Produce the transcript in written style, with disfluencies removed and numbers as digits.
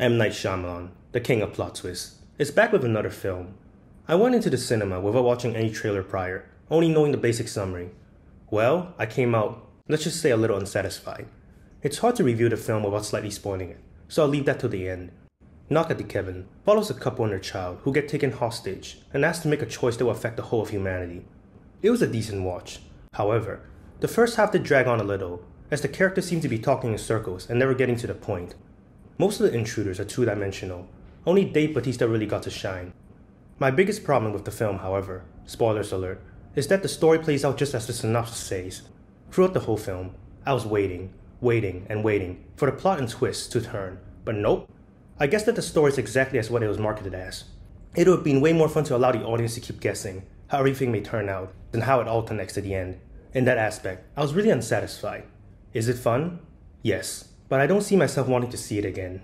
M. Night Shyamalan, the king of plot twists, is back with another film. I went into the cinema without watching any trailer prior, only knowing the basic summary. Well, I came out, let's just say, a little unsatisfied. It's hard to review the film without slightly spoiling it, so I'll leave that to the end. Knock at the Cabin follows a couple and their child who get taken hostage and asked to make a choice that will affect the whole of humanity. It was a decent watch. However, the first half did drag on a little, as the characters seem to be talking in circles and never getting to the point. Most of the intruders are two-dimensional. Only Dave Bautista really got to shine. My biggest problem with the film, however, spoilers alert, is that the story plays out just as the synopsis says. Throughout the whole film, I was waiting for the plot and twists to turn, but nope. I guess that the story is exactly as what it was marketed as. It would have been way more fun to allow the audience to keep guessing how everything may turn out than how it all connects to the end. In that aspect, I was really unsatisfied. Is it fun? Yes, but I don't see myself wanting to see it again.